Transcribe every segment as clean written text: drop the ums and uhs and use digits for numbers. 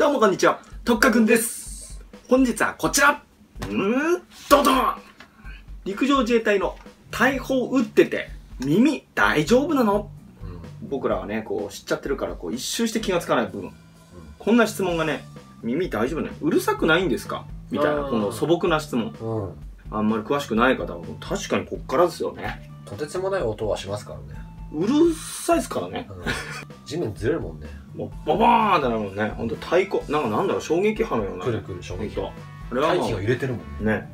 どうもこんにちは、とっかくんです。本日はこちらどどん陸上自衛隊の大砲撃ってて耳大丈夫なの、僕らはね、こう知っちゃってるからこう一周して気がつかない部分。こんな質問がね、耳大丈夫なの？うるさくないんですかみたいな、この素朴な質問。あんまり詳しくない方は、確かにこっからですよね。とてつもない音はしますからね。うるさいですからね。地面ずれるもんね。もうババーンってなるもんね。ほんと太鼓、なんかなんだろう、衝撃波のような。くるくる衝撃波。あれは大気が揺れてるもんね。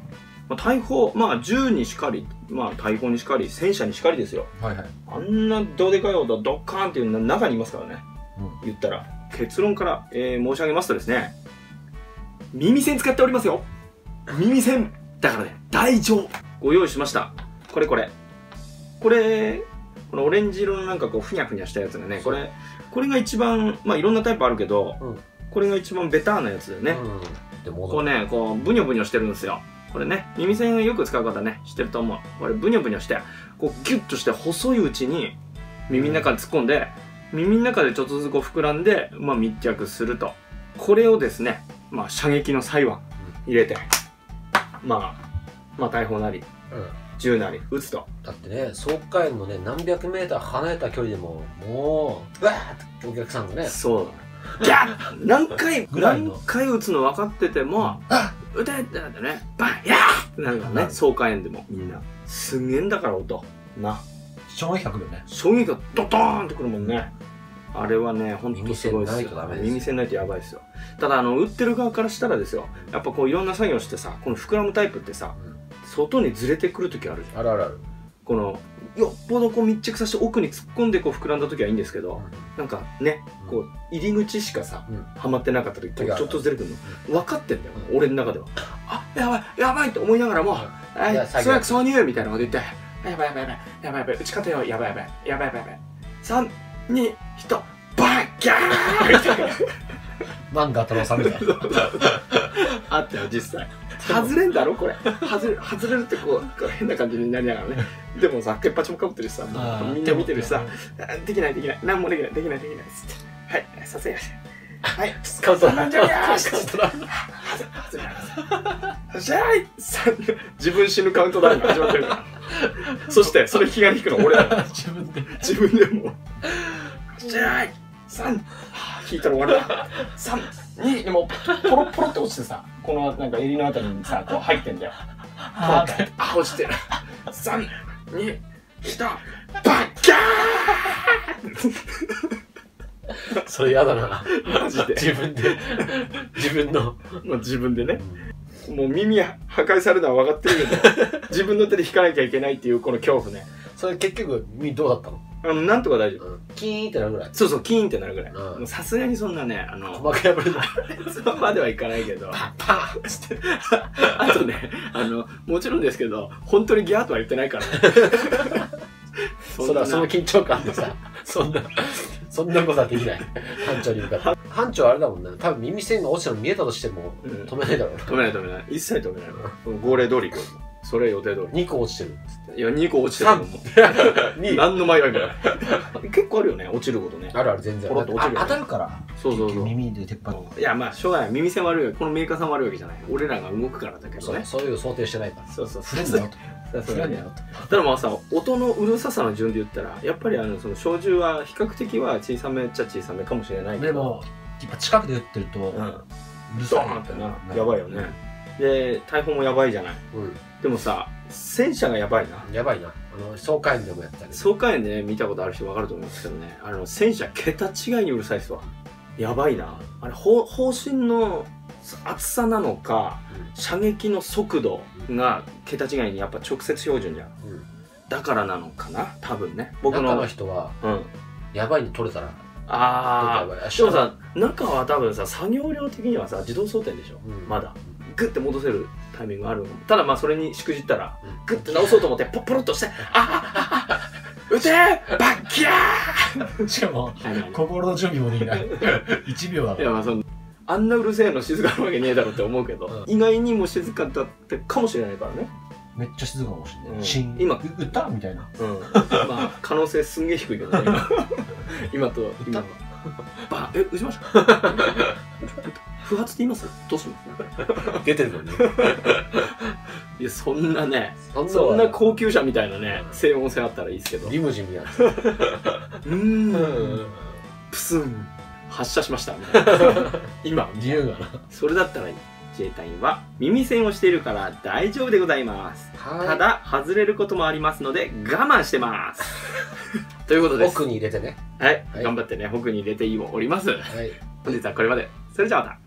まあ大砲、まあ銃にしかり、まあ大砲にしかり、戦車にしかりですよ。はいはい。あんなどでかい音、ドッカーンっていう中にいますからね。言ったら。結論から申し上げますとですね、耳栓使っておりますよ。耳栓だからね、大丈夫。ご用意しました。これこれ。これ、このオレンジ色のなんかこうふにゃふにゃしたやつがね、これが一番、まあいろんなタイプあるけど、これが一番ベターなやつだよね。こうね、こうブニョブニョしてるんですよ。これね、耳栓よく使う方ね、知ってると思う。これブニョブニョして、こうギュッとして細いうちに耳の中に突っ込んで、耳の中でちょっとずつこう膨らんで、まあ密着すると。これをですね、まあ射撃の際は入れて、まあ大砲なり、銃なり撃つと。だってね、総会のね、何百メーター離れた距離でも、もう、わーってお客さんがね。そうギャッ何回撃つの分かってても、撃てってなってね、バンギャーってなるからね、総会園でもみんな。すげえんだから音。な。衝撃波だよね。衝撃がドドーンってくるもんね。あれはね、ほんとすごいですよ。耳栓ないとやばいですよ。ただ、撃ってる側からしたらですよ、やっぱこういろんな作業してさ、この膨らむタイプってさ、外にずれてくるときあるじゃん。あるあるある。このよっぽどこう密着させて奥に突っ込んでこう膨らんだときはいいんですけど、なんかね、こう入り口しかさはまってなかったときちょっとずれてくるの分かってんだよ、俺の中では。あ、やばいやばいと思いながらも「素早く挿入」みたいなこと言って「やばいやばいやばいやばいやばい打ち方よやばいやばいやばいやばいやばい321バッキャー!」漫画頭さんみたいなあったよ実際。外れんだろこれ。外れるってこう変な感じになりながらね。でもさ、けっぱちもかぶってるしさ、みんな見てるしさ、できない、なんもできないっつって、はい、撮影やして、はい、スカウトなんじゃねーし、外れます、じゃーい、自分死ぬカウントダウンが始まってるから、そしてそれ気が引くの俺だ、自分でも、じゃーい、3、引いたら終わりだ、3。にでもポロポロって落ちてさ、このなんか襟のあたりにさ、こう入ってんだよ。ああ、落ちてる。3、2、1、バッキャー。それやだな。マジで。自分でね。もう耳破壊されるのは分かってるけど、自分の手で引かなきゃいけないっていうこの恐怖ね。それ結局耳どうだったの？なんとか大丈夫。キーンってなるぐらい。そう、キーンってなるぐらい。さすがにそんなね、細かい破れない。そうまではいかないけど。パンして。あとね、もちろんですけど、本当にギャーとは言ってないから。その緊張感でさ、そんなことはできない。班長に向かって。班長あれだもんね、多分耳栓が落ちたの見えたとしても、止めないだろうな。止めない。一切止めないの。号令通り行く。それ予定通り。2個落ちてる。いや、2個落ちてるもん。何の迷いもない。結構あるよね、落ちることね。あるある、全然。当たるから。そう。耳で鉄板。いや、まあ、しょうがない。耳栓悪いわけ。このメーカーさん悪いわけじゃない。俺らが動くからだけどね。そういうの想定してないから。そう。触れんなよと。触れんなよと。ただまあさ、音のうるささの順で言ったら、やっぱりその小銃は比較的は小さめっちゃ小さめかもしれないけど。でも、やっぱ近くで撃ってると、うるさいなってな。やばいよね。で、大砲もやばいじゃない。でもさ、戦車がやばいな。やばいな。総会園でもやったり。総会園でね、見たことある人分かると思うんですけどね、戦車、桁違いにうるさいっすわ。やばいな。あれ、砲身の厚さなのか、射撃の速度が桁違いにやっぱ直接標準じゃん。だからなのかな、多分ね。僕の。中の人は、やばいに取れたら。あー、でもさ、中は多分さ、作業量的にはさ、自動装填でしょ、まだ。グッて戻せるタイミングがあるの。ただまあそれにしくじったらグッて直そうと思ってポロッとして「あ撃てーバッキャー!」しかも心の準備もできない1秒だから。いやまああんなうるせえの静かなわけねえだろって思うけど、意外にも静かだったかもしれないからね。めっちゃ静かかもしれない。今撃ったみたいな。まあ可能性すんげえ低いけどね、今と今は。バッ撃ちました不発って言います？どうします？出てるのに。いや、そんなね、そんな高級車みたいなね、静音性あったらいいですけど。リムジンみたいな。プスン。発射しました。今、自由がな。それだったらいい。自衛隊員は耳栓をしているから大丈夫でございます。ただ、外れることもありますので、我慢してます。ということです。奥に入れてね。はい。頑張ってね、奥に入れております。はい。本日はこれまで。それじゃあまた。